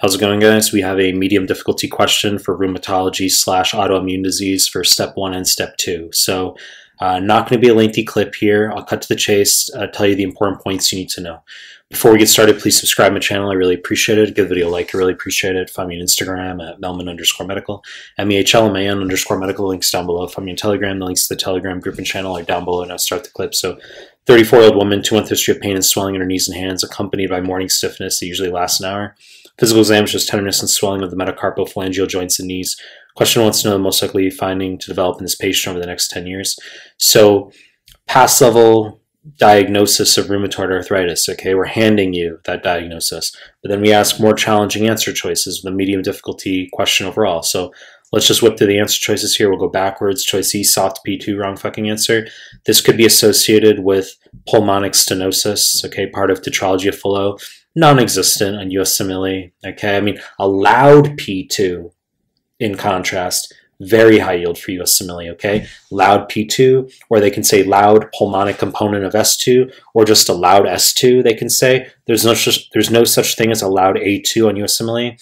How's it going, guys? We have a medium difficulty question for rheumatology / autoimmune disease for step 1 and step 2. So not going to be a lengthy clip here. I'll cut to the chase, tell you the important points you need to know. Before we get started, please subscribe to my channel. I really appreciate it. Give the video a like. I really appreciate it. Find me on Instagram at Mehlman_medical, MEHLMAN_medical. Links down below. Find me on Telegram. The links to the Telegram group and channel are down below, and I'll start the clip. So 34-year-old woman, 2-month history of pain and swelling in her knees and hands, accompanied by morning stiffness that usually lasts an hour. Physical exam shows tenderness and swelling of the metacarpophalangeal joints and knees. Question wants to know the most likely finding to develop in this patient over the next 10 years. So past level diagnosis of rheumatoid arthritis. Okay, we're handing you that diagnosis. But then we ask more challenging answer choices with a medium difficulty question overall. So let's just whip through the answer choices here. We'll go backwards. Choice C, soft P2, wrong fucking answer. This could be associated with pulmonic stenosis, okay, part of Tetralogy of Fallot, non-existent on USMLE, okay? I mean, allowed P2, in contrast, very high yield for USMLE, okay? Loud P2, or they can say loud pulmonic component of S2, or just a loud S2, they can say. There's no such thing as a loud A2 on USMLE.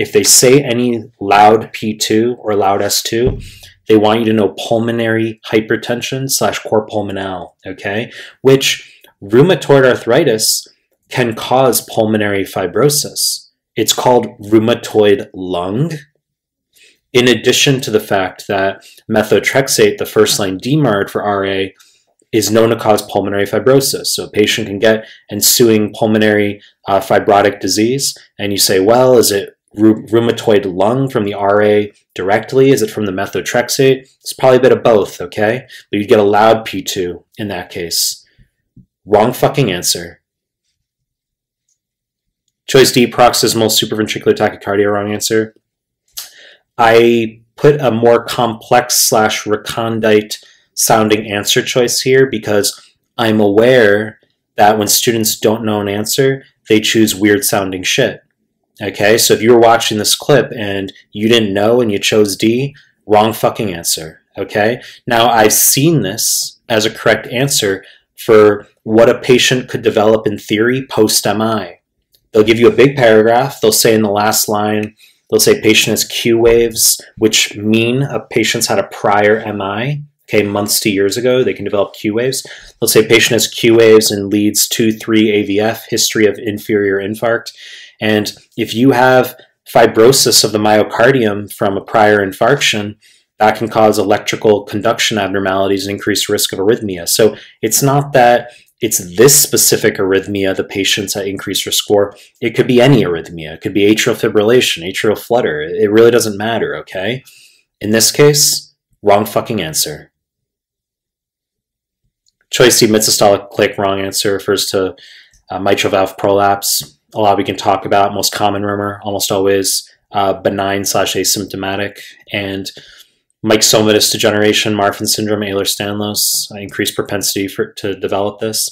If they say any loud P2 or loud S2, they want you to know pulmonary hypertension / cor pulmonale, okay? Which rheumatoid arthritis can cause pulmonary fibrosis. It's called rheumatoid lung. In addition to the fact that methotrexate, the first-line DMARD for RA, is known to cause pulmonary fibrosis. So a patient can get ensuing pulmonary fibrotic disease, and you say, well, is it rheumatoid lung from the RA directly? Is it from the methotrexate? It's probably a bit of both, okay? But you'd get a loud P2 in that case. Wrong fucking answer. Choice D, paroxysmal supraventricular tachycardia, wrong answer. I put a more complex / recondite sounding answer choice here because I'm aware that when students don't know an answer, they choose weird sounding shit. Okay, so if you were watching this clip and you didn't know and you chose D, wrong fucking answer, okay? Now, I've seen this as a correct answer for what a patient could develop in theory post-MI. They'll give you a big paragraph. They'll say in the last line, they'll say patient has Q waves, which mean a patient's had a prior MI, okay, months to years ago. They can develop Q waves. They'll say patient has Q waves and leads 2-3 AVF, history of inferior infarct. And if you have fibrosis of the myocardium from a prior infarction, that can cause electrical conduction abnormalities and increased risk of arrhythmia. So it's not that it's this specific arrhythmia the patient's at increased risk for. It could be any arrhythmia. It could be atrial fibrillation, atrial flutter. It really doesn't matter, okay? In this case, wrong fucking answer. Choice C, mid-systolic click, wrong answer, refers to mitral valve prolapse. A lot we can talk about, most common rumor, almost always benign / asymptomatic, and myxomatous degeneration, Marfan syndrome, Ehlers-Danlos, increased propensity to develop this.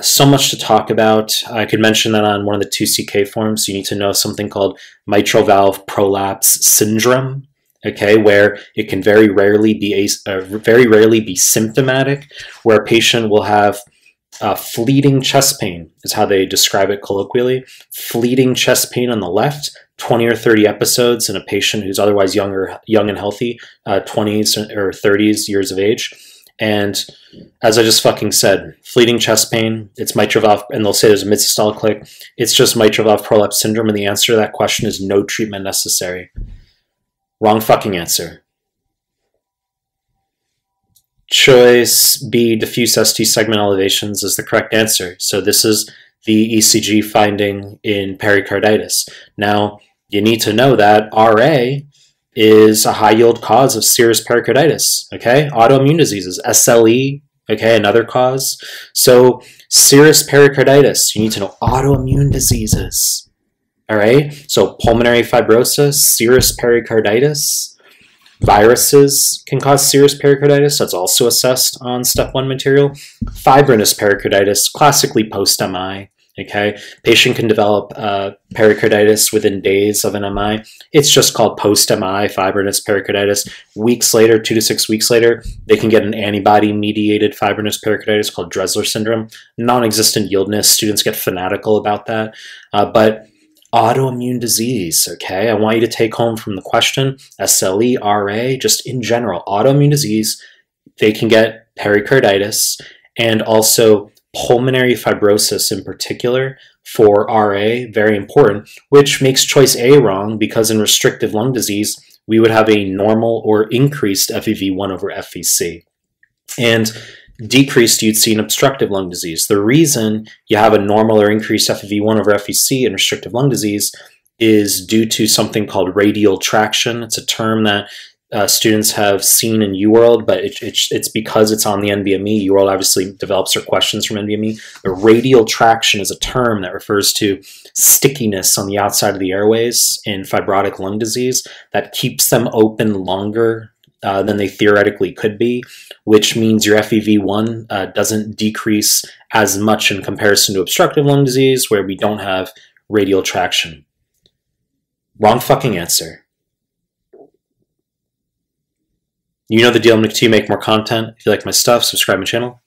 So much to talk about. I could mention that on one of the 2CK forms, you need to know something called mitral valve prolapse syndrome, okay, where it can very rarely be symptomatic, where a patient will have fleeting chest pain is how they describe it colloquially. Fleeting chest pain on the left, 20 or 30 episodes in a patient who's otherwise young and healthy, 20s or 30s years of age. And as I just fucking said, fleeting chest pain, it's mitral valve, and they'll say there's a mid-systolic click. It's just mitral valve prolapse syndrome, and the answer to that question is no treatment necessary. Wrong fucking answer. Choice B, diffuse ST segment elevations, is the correct answer. So this is the ECG finding in pericarditis. Now, you need to know that RA is a high-yield cause of serious pericarditis, okay? Autoimmune diseases, SLE, okay, another cause. So serious pericarditis, you need to know autoimmune diseases, all right? So pulmonary fibrosis, serous pericarditis, viruses can cause serous pericarditis. That's also assessed on step 1 material. Fibrinous pericarditis, classically post-MI. Okay, patient can develop pericarditis within days of an MI. It's just called post-MI, fibrinous pericarditis. Weeks later, 2 to 6 weeks later, they can get an antibody-mediated fibrinous pericarditis called Dressler syndrome. Non-existent yieldness. Students get fanatical about that. But autoimmune disease, okay? I want you to take home from the question, SLE, RA, just in general, autoimmune disease, they can get pericarditis and also pulmonary fibrosis in particular for RA, very important, which makes choice A wrong because in restrictive lung disease, we would have a normal or increased FEV1 over FVC. And decreased, you'd see an obstructive lung disease. The reason you have a normal or increased FEV1 over FVC in restrictive lung disease is due to something called radial traction. It's a term that students have seen in UWorld, but it's because it's on the NBME. UWorld obviously develops their questions from NBME. The radial traction is a term that refers to stickiness on the outside of the airways in fibrotic lung disease that keeps them open longer than they theoretically could be, which means your FEV1 doesn't decrease as much in comparison to obstructive lung disease where we don't have radial traction. Wrong fucking answer. You know the deal. I'm going to continue to make more content. If you like my stuff, subscribe my channel.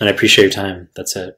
And I appreciate your time. That's it.